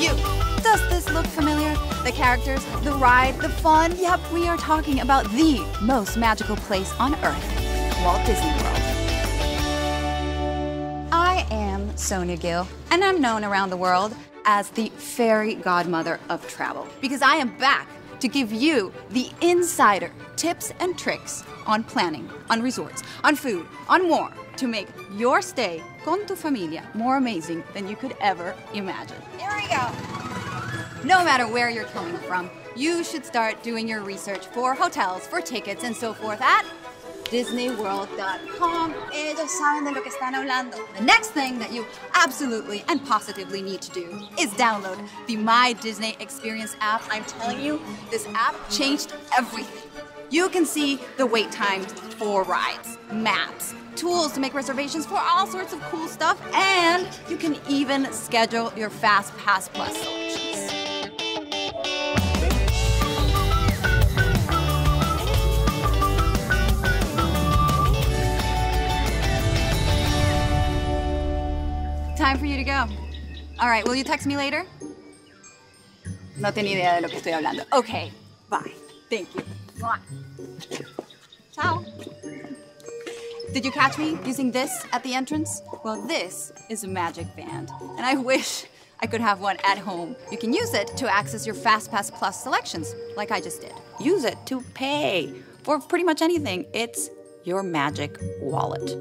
You, does this look familiar? The characters, the ride, the fun? Yep, we are talking about the most magical place on Earth, Walt Disney World. I am Sonia Gill, and I'm known around the world as the fairy godmother of travel, because I am back to give you the insider tips and tricks on planning, on resorts, on food, on more, to make your stay con tu familia more amazing than you could ever imagine. Here we go. No matter where you're coming from, you should start doing your research for hotels, for tickets, and so forth at DisneyWorld.com. Ellos saben de lo que están hablando. The next thing that you absolutely and positively need to do is download the My Disney Experience app. I'm telling you, this app changed everything. You can see the wait times for rides, maps, tools to make reservations for all sorts of cool stuff, and you can even schedule your Fast Pass Plus selections. Time for you to go. All right, will you text me later? No tengo idea de lo que estoy hablando. Okay, bye. Thank you. Mwah. Ciao. Did you catch me using this at the entrance? Well, this is a Magic Band, and I wish I could have one at home. You can use it to access your Fast Pass Plus selections, like I just did. Use it to pay for pretty much anything. It's your magic wallet.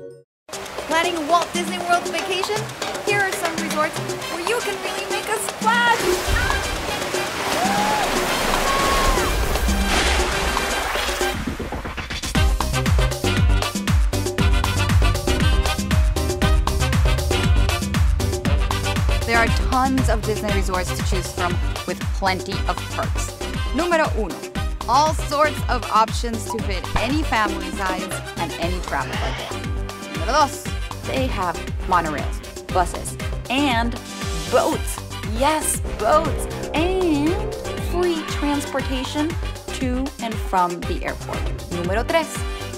Planning a Walt Disney World vacation? Here are some resorts where you can really make a splash! There are tons of Disney resorts to choose from with plenty of perks. Número uno, all sorts of options to fit any family size and any travel budget. Número dos, they have monorails, buses, and boats. Yes, boats, and free transportation to and from the airport. Número tres,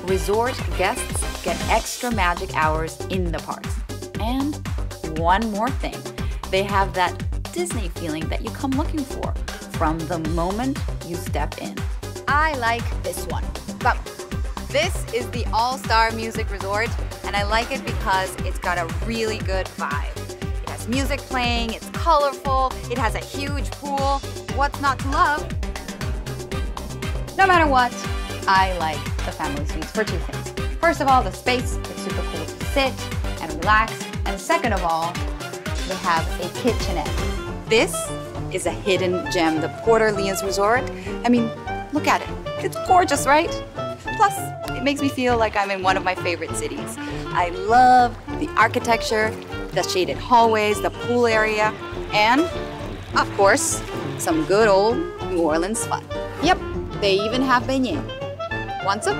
resort guests get extra magic hours in the parks. And one more thing, they have that Disney feeling that you come looking for from the moment you step in. I like this one. But this is the All-Star Music Resort, and I like it because it's got a really good vibe. It has music playing, it's colorful, it has a huge pool. What's not to love? No matter what, I like the family suites for two things. First of all, the space, it's super cool to sit and relax. And second of all, they have a kitchenette. This is a hidden gem, the Porter Leans Resort. I mean, look at it. It's gorgeous, right? Plus, it makes me feel like I'm in one of my favorite cities. I love the architecture, the shaded hallways, the pool area, and, of course, some good old New Orleans fun. Yep, they even have beignet. Want some?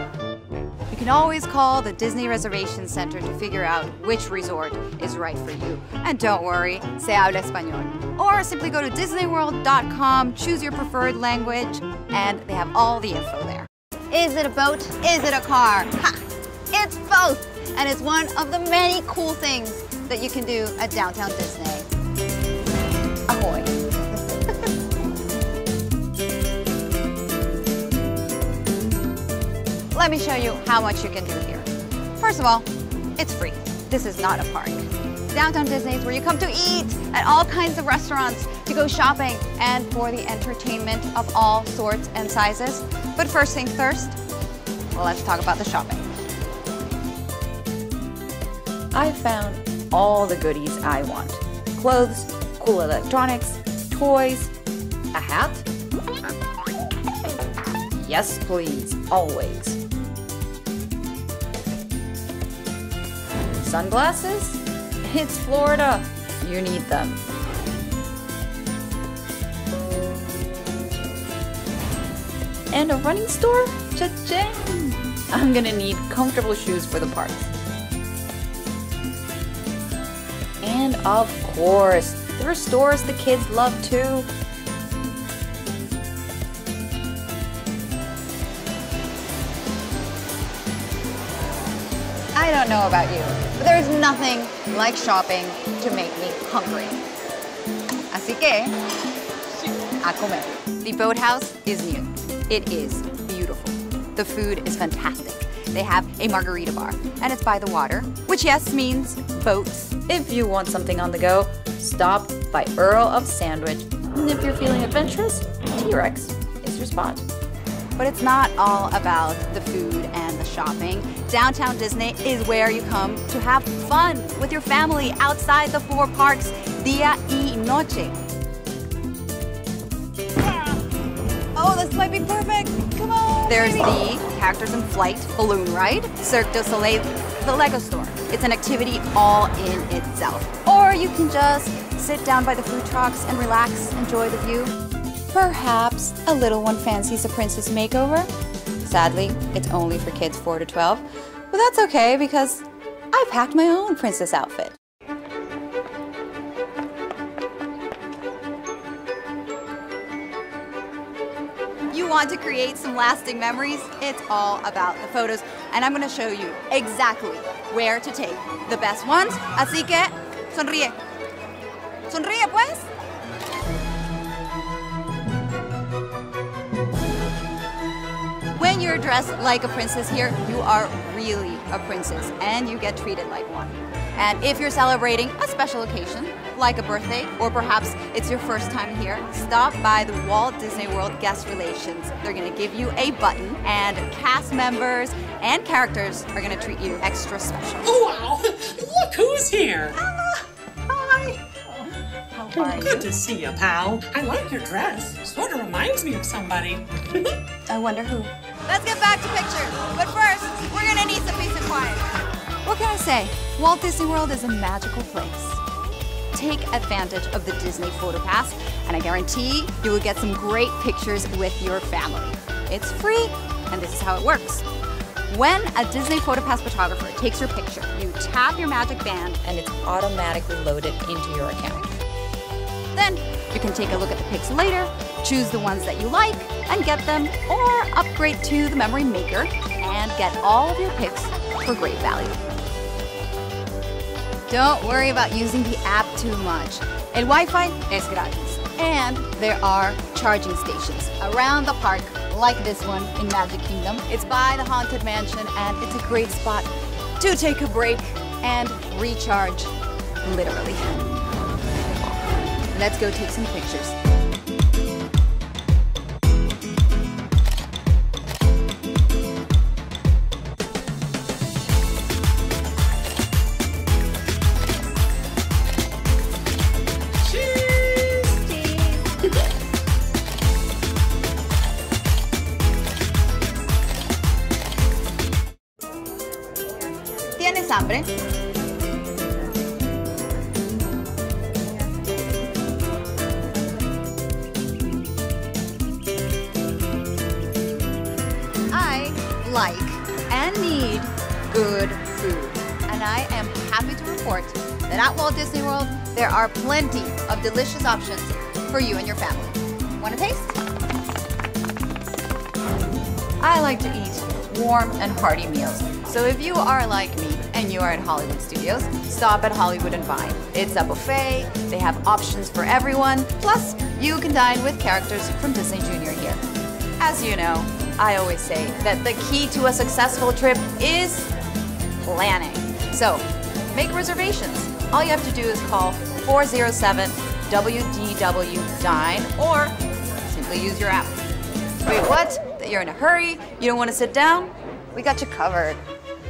You can always call the Disney Reservation Center to figure out which resort is right for you. And don't worry, se habla español. Or simply go to DisneyWorld.com, choose your preferred language, and they have all the info there. Is it a boat? Is it a car? Ha! It's both! And it's one of the many cool things that you can do at Downtown Disney. Ahoy! Let me show you how much you can do here. First of all, it's free. This is not a park. Downtown Disney is where you come to eat at all kinds of restaurants, to go shopping, and for the entertainment of all sorts and sizes. But first things first, well, let's talk about the shopping. I found all the goodies I want. Clothes, cool electronics, toys, a hat. Yes, please, always. Sunglasses? It's Florida. You need them. And a running store? Cha-ching! I'm gonna need comfortable shoes for the parks. And of course, there are stores the kids love too. I don't know about you, but there's nothing like shopping to make me hungry. As Así que, a comer. The Boathouse is new. It is beautiful. The food is fantastic. They have a margarita bar, and it's by the water, which yes means boats. If you want something on the go, stop by Earl of Sandwich. And if you're feeling adventurous, T-Rex is your spot. But it's not all about the food and the shopping. Downtown Disney is where you come to have fun with your family outside the four parks, dia y noche. Oh, this might be perfect. Come on. There's the Characters in Flight balloon ride, Cirque du Soleil, the Lego store. It's an activity all in itself. Or you can just sit down by the food trucks and relax, enjoy the view. Perhaps a little one fancies a princess makeover. Sadly, it's only for kids 4 to 12, but that's okay because I packed my own princess outfit. You want to create some lasting memories? It's all about the photos, and I'm going to show you exactly where to take the best ones. Así que, sonríe. Sonríe, pues. When you're dressed like a princess here, you are really a princess and you get treated like one. And if you're celebrating a special occasion, like a birthday, or perhaps it's your first time here, stop by the Walt Disney World Guest Relations. They're gonna give you a button, and cast members and characters are gonna treat you extra special. Wow, look who's here! Hi! How are you? Good to see you, pal. I like your dress. Sort of reminds me of somebody. I wonder who. Let's get back to pictures, but first, we're gonna need some peace and quiet. What can I say? Walt Disney World is a magical place. Take advantage of the Disney Photo Pass, and I guarantee you will get some great pictures with your family. It's free, and this is how it works. When a Disney Photo Pass photographer takes your picture, you tap your Magic Band, and it's automatically loaded into your account. Then you can take a look at the pics later, choose the ones that you like, and get them, or upgrade to the Memory Maker and get all of your pics for great value. Don't worry about using the app too much. El Wi-Fi es gratis. And there are charging stations around the park, like this one in Magic Kingdom. It's by the Haunted Mansion, and it's a great spot to take a break and recharge, literally. Let's go take some pictures. ¿Tienes hambre? I like and need good food, and I am happy to report that at Walt Disney World there are plenty of delicious options for you and your family. Want a taste? I like to eat warm and hearty meals. So if you are like me and you are at Hollywood Studios, stop at Hollywood and Vine. It's a buffet, they have options for everyone, plus you can dine with characters from Disney Junior here. As you know, I always say that the key to a successful trip is planning. So make reservations. All you have to do is call 407-WDW-DINE or simply use your app. Wait, what? That you're in a hurry? You don't want to sit down? We got you covered.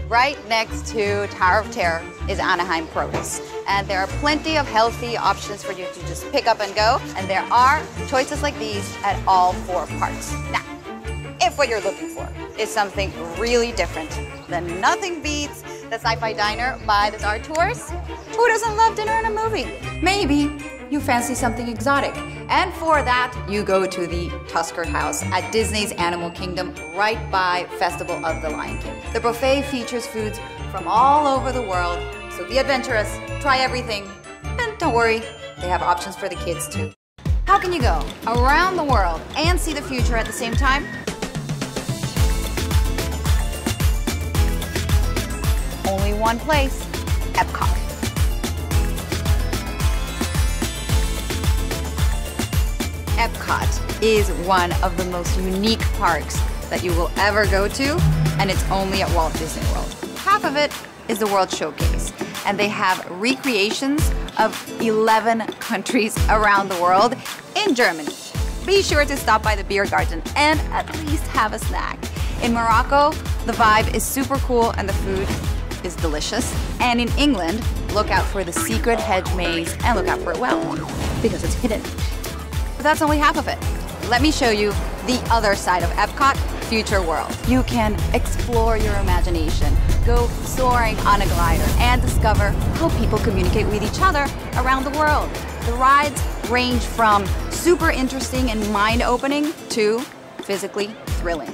Right next to Tower of Terror is Anaheim Produce. And there are plenty of healthy options for you to just pick up and go. And there are choices like these at all four parks. Now, if what you're looking for is something really different, then nothing beats the Sci-Fi Diner by the Star Tours. Who doesn't love dinner and a movie? Maybe you fancy something exotic. And for that, you go to the Tusker House at Disney's Animal Kingdom, right by Festival of the Lion King. The buffet features foods from all over the world, so be adventurous, try everything, and don't worry, they have options for the kids too. How can you go around the world and see the future at the same time? Only one place, Epcot. Epcot is one of the most unique parks that you will ever go to, and it's only at Walt Disney World. Half of it is the World Showcase, and they have recreations of 11 countries around the world in Germany. Be sure to stop by the beer garden and at least have a snack. In Morocco, the vibe is super cool and the food is delicious. And in England, look out for the secret hedge maze and look out for it well, because it's hidden. But that's only half of it. Let me show you the other side of Epcot, Future World. You can explore your imagination, go soaring on a glider, and discover how people communicate with each other around the world. The rides range from super interesting and mind-opening to physically thrilling.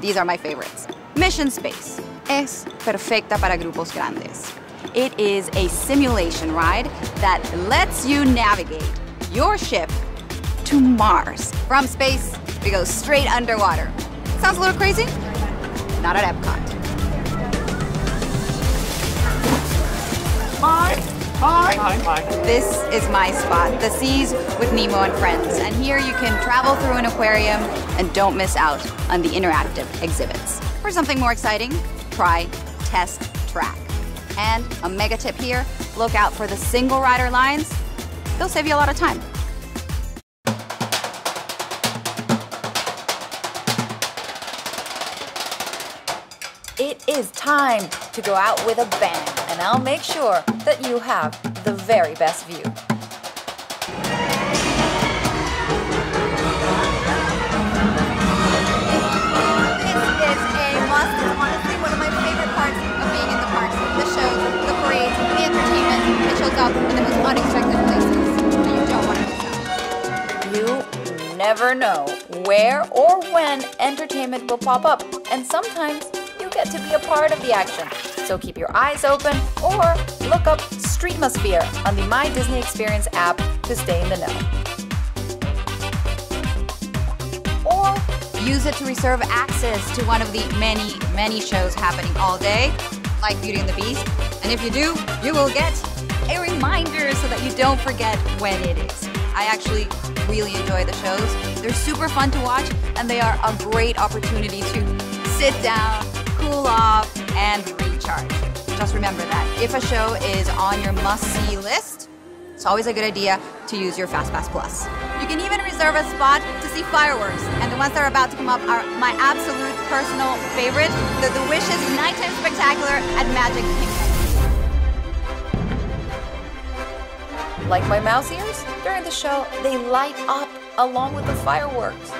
These are my favorites. Mission Space es perfecta para grupos grandes. It is a simulation ride that lets you navigate your ship to Mars. From space, we go straight underwater. Sounds a little crazy? Not at Epcot. Hi. This is my spot, the seas with Nemo and friends. And here you can travel through an aquarium and don't miss out on the interactive exhibits. For something more exciting, try Test Track. And a mega tip here, look out for the single rider lines. They'll save you a lot of time. It is time to go out with a bang, and I'll make sure that you have the very best view. This is a must. It's honestly one of my favorite parts of being in the parks. The shows, the parades, the entertainment. It shows up in the most unexpected places, but you don't want to miss out. You never know where or when entertainment will pop up, and sometimes get to be a part of the action. So keep your eyes open or look up Streamosphere on the My Disney Experience app to stay in the know. Or use it to reserve access to one of the many, many shows happening all day, like Beauty and the Beast. And if you do, you will get a reminder so that you don't forget when it is. I actually really enjoy the shows. They're super fun to watch and they are a great opportunity to sit down, cool off, and recharge. Just remember that if a show is on your must-see list, it's always a good idea to use your Fast Pass Plus. You can even reserve a spot to see fireworks, and the ones that are about to come up are my absolute personal favorite, the Wishes Nighttime Spectacular at Magic Kingdom. Like my mouse ears? During the show, they light up along with the fireworks.